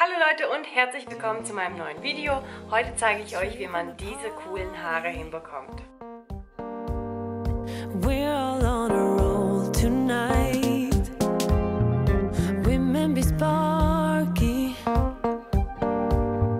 Hallo Leute und herzlich willkommen zu meinem neuen Video. Heute zeige ich euch, wie man diese coolen Haare hinbekommt.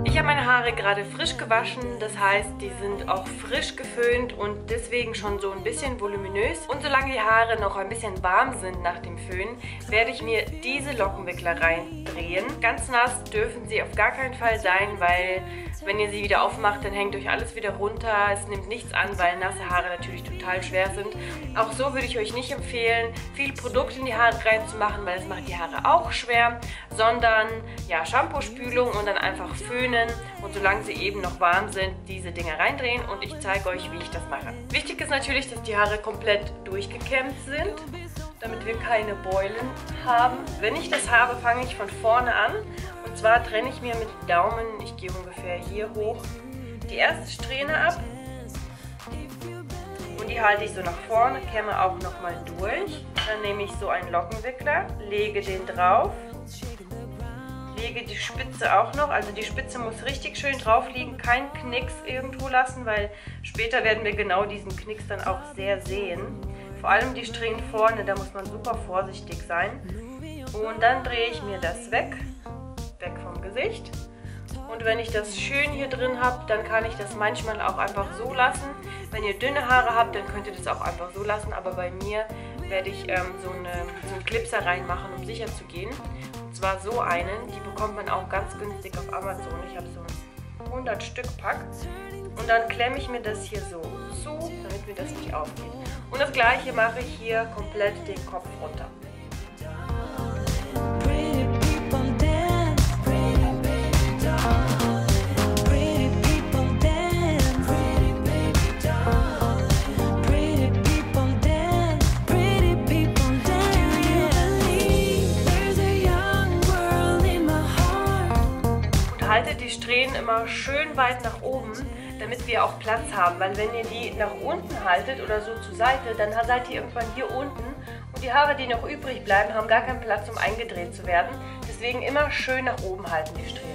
Ich habe meine Haare gerade frisch gewaschen, das heißt, die sind auch frisch geföhnt und deswegen schon so ein bisschen voluminös. Und solange die Haare noch ein bisschen warm sind nach dem Föhnen, werde ich mir diese Lockenwickler reindrehen. Ganz nass dürfen sie auf gar keinen Fall sein, weil wenn ihr sie wieder aufmacht, dann hängt euch alles wieder runter. Es nimmt nichts an, weil nasse Haare natürlich total schwer sind. Auch so würde ich euch nicht empfehlen, viel Produkt in die Haare reinzumachen, weil es macht die Haare auch schwer, sondern ja, Shampoo-Spülung und dann einfach föhnen. Und solange sie eben noch warm sind, diese Dinger reindrehen und ich zeige euch, wie ich das mache. Wichtig ist natürlich, dass die Haare komplett durchgekämmt sind, damit wir keine Beulen haben. Wenn ich das habe, fange ich von vorne an und zwar trenne ich mir mit dem Daumen, ich gehe ungefähr hier hoch, die erste Strähne ab und die halte ich so nach vorne, kämme auch nochmal durch. Dann nehme ich so einen Lockenwickler, lege den drauf. Lege die Spitze auch noch, also die Spitze muss richtig schön drauf liegen, keinen Knicks irgendwo lassen, weil später werden wir genau diesen Knicks dann auch sehr sehen. Vor allem die Strähnen vorne, da muss man super vorsichtig sein. Und dann drehe ich mir das weg vom Gesicht. Und wenn ich das schön hier drin habe, dann kann ich das manchmal auch einfach so lassen. Wenn ihr dünne Haare habt, dann könnt ihr das auch einfach so lassen, aber bei mir werde ich so einen Clipser reinmachen, um sicher zu gehen. Und zwar so einen, die bekommt man auch ganz günstig auf Amazon. Ich habe so ein 100-Stück-Pack. Und dann klemme ich mir das hier so zu, damit mir das nicht aufgeht. Und das gleiche mache ich hier komplett den Kopf runter. Haltet die Strähnen immer schön weit nach oben, damit wir auch Platz haben, weil wenn ihr die nach unten haltet oder so zur Seite, dann seid ihr irgendwann hier unten und die Haare, die noch übrig bleiben, haben gar keinen Platz, um eingedreht zu werden. Deswegen immer schön nach oben halten die Strähnen.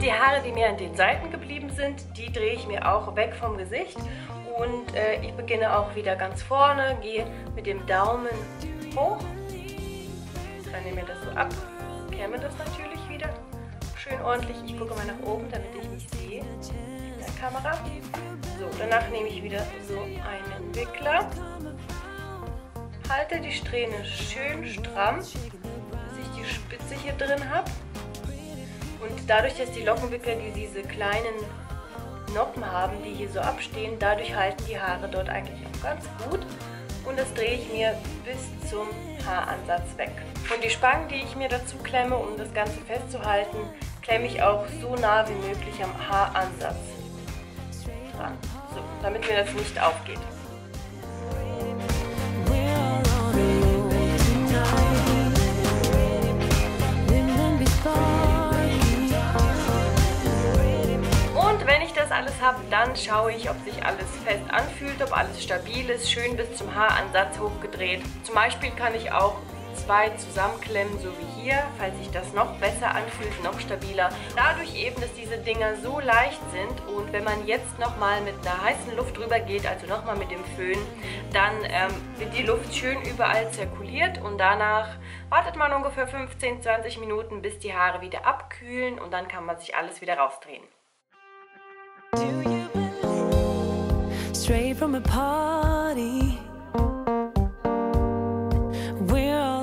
Die Haare, die mir an den Seiten geblieben sind, die drehe ich mir auch weg vom Gesicht und ich beginne auch wieder ganz vorne, gehe mit dem Daumen hoch, dann nehme ich das so ab, kämme das natürlich wieder schön ordentlich. Ich gucke mal nach oben, damit ich mich sehe in der Kamera. So, danach nehme ich wieder so einen Wickler, halte die Strähne schön stramm, bis ich die Spitze hier drin habe. Und dadurch, dass die Lockenwickler diese kleinen Noppen haben, die hier so abstehen, dadurch halten die Haare dort eigentlich auch ganz gut. Und das drehe ich mir bis zum Haaransatz weg. Und die Spangen, die ich mir dazu klemme, um das Ganze festzuhalten, klemme ich auch so nah wie möglich am Haaransatz dran. So, damit mir das nicht aufgeht. Alles habe, dann schaue ich, ob sich alles fest anfühlt, ob alles stabil ist, schön bis zum Haaransatz hochgedreht. Zum Beispiel kann ich auch zwei zusammenklemmen, so wie hier, falls sich das noch besser anfühlt, noch stabiler. Dadurch eben, dass diese Dinger so leicht sind und wenn man jetzt nochmal mit einer heißen Luft drüber geht, also nochmal mit dem Föhn, dann wird die Luft schön überall zirkuliert und danach wartet man ungefähr 15-20 Minuten, bis die Haare wieder abkühlen und dann kann man sich alles wieder rausdrehen. Do you believe, straight from a party?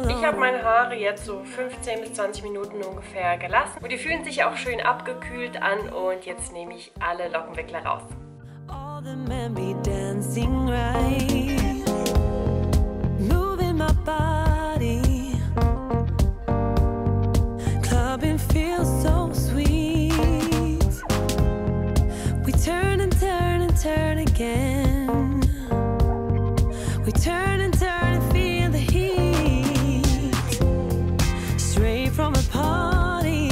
Ich habe meine Haare jetzt so 15 bis 20 Minuten ungefähr gelassen und die fühlen sich auch schön abgekühlt an und jetzt nehme ich alle Lockenwickler raus. All the men be dancing right, moving my body, clubbing feels so sweet. Turn and turn again. We turn and turn and feel the heat. Straight from a party.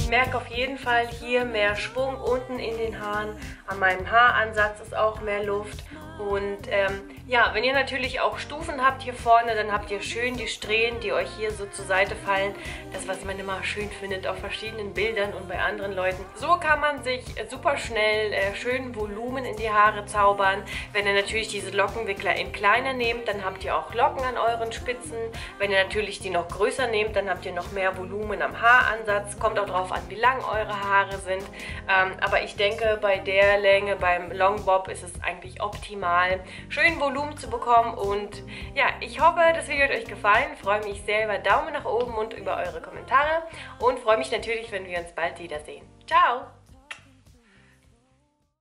Ich merke auf jeden Fall hier mehr Schwung unten in den Haaren. An meinem Haaransatz ist auch mehr Luft. Und ja, wenn ihr natürlich auch Stufen habt hier vorne, dann habt ihr schön die Strähnen, die euch hier so zur Seite fallen. Das, was man immer schön findet auf verschiedenen Bildern und bei anderen Leuten. So kann man sich super schnell schön Volumen in die Haare zaubern. Wenn ihr natürlich diese Lockenwickler in kleiner nehmt, dann habt ihr auch Locken an euren Spitzen. Wenn ihr natürlich die noch größer nehmt, dann habt ihr noch mehr Volumen am Haaransatz. Kommt auch drauf an, wie lang eure Haare sind. Aber ich denke, bei der Länge, beim Long Bob, ist es eigentlich optimal, schön Volumen zu bekommen. Und ja, ich hoffe, das Video hat euch gefallen. Freue mich sehr über Daumen nach oben und über eure Kommentare und freue mich natürlich, wenn wir uns bald wiedersehen. Ciao!